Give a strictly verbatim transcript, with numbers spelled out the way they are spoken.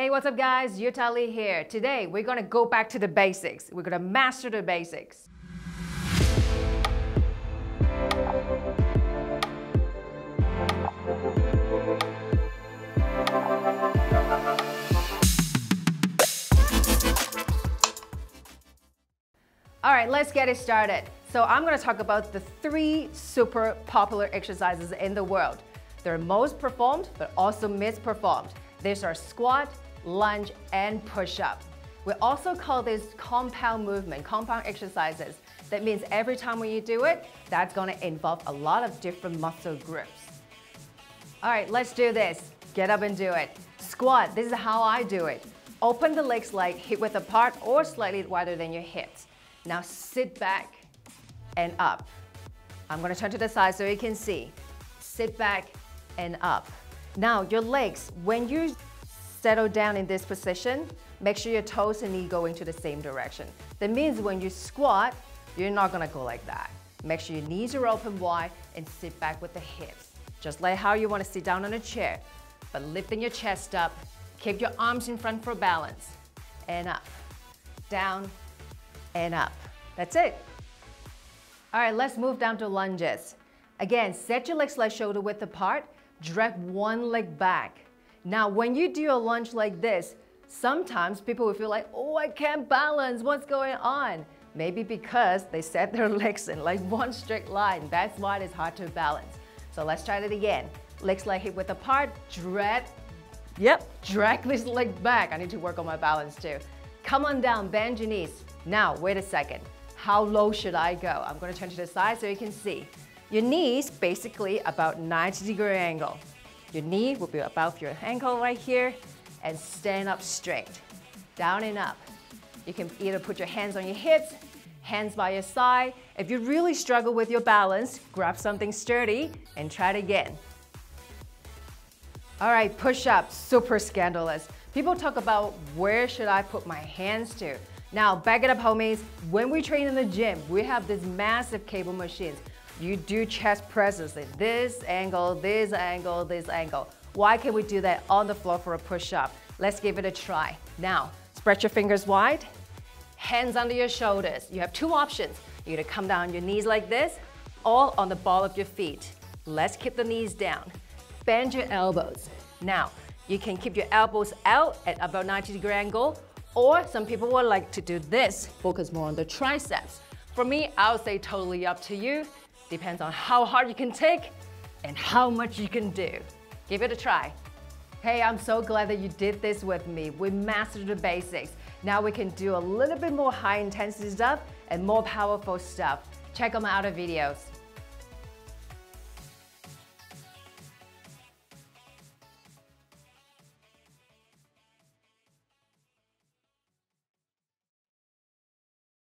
Hey, what's up guys? Utah Lee here. Today, we're gonna go back to the basics. We're gonna master the basics. All right, let's get it started. So I'm gonna talk about the three super popular exercises in the world. They're most performed, but also misperformed. These are squat, lunge, and push-up. We also call this compound movement, compound exercises. That means every time when you do it, that's gonna involve a lot of different muscle groups. All right, let's do this. Get up and do it. Squat, this is how I do it. Open the legs like hip width apart or slightly wider than your hips. Now sit back and up. I'm gonna turn to the side so you can see. Sit back and up. Now your legs, when you settle down in this position, make sure your toes and knee go into the same direction. That means when you squat, you're not gonna go like that. Make sure your knees are open wide and sit back with the hips. Just like how you wanna sit down on a chair, but lifting your chest up, keep your arms in front for balance, and up, down, and up. That's it. All right, let's move down to lunges. Again, set your legs like shoulder width apart, drag one leg back. Now, when you do a lunge like this, sometimes people will feel like, oh, I can't balance, what's going on? Maybe because they set their legs in like one straight line. That's why it's hard to balance. So let's try it again. Legs like hip width apart, drag, yep, drag this leg back. I need to work on my balance too. Come on down, bend your knees. Now, wait a second. How low should I go? I'm gonna turn to the side so you can see. Your knees basically about ninety degree angle. Your knee will be above your ankle right here and stand up straight, down and up. You can either put your hands on your hips, hands by your side. If you really struggle with your balance, grab something sturdy and try it again. All right, push-ups, super scandalous. People talk about where should I put my hands to? Now back it up homies, when we train in the gym, we have these massive cable machines. You do chest presses at this angle, this angle, this angle. Why can't we do that on the floor for a push-up? Let's give it a try. Now, spread your fingers wide, hands under your shoulders. You have two options. You're gonna come down on your knees like this, all on the ball of your feet. Let's keep the knees down. Bend your elbows. Now, you can keep your elbows out at about ninety degree angle, or some people would like to do this, focus more on the triceps. For me, I would say totally up to you. Depends on how hard you can take and how much you can do. Give it a try. Hey, I'm so glad that you did this with me. We mastered the basics. Now we can do a little bit more high intensity stuff and more powerful stuff. Check out my other videos.